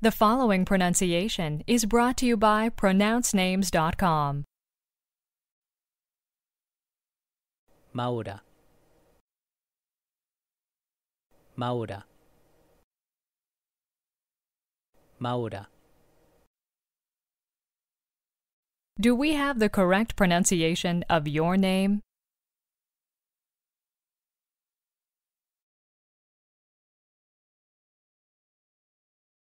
The following pronunciation is brought to you by PronounceNames.com. MAURA, MAURA, MAURA. Do we have the correct pronunciation of your name?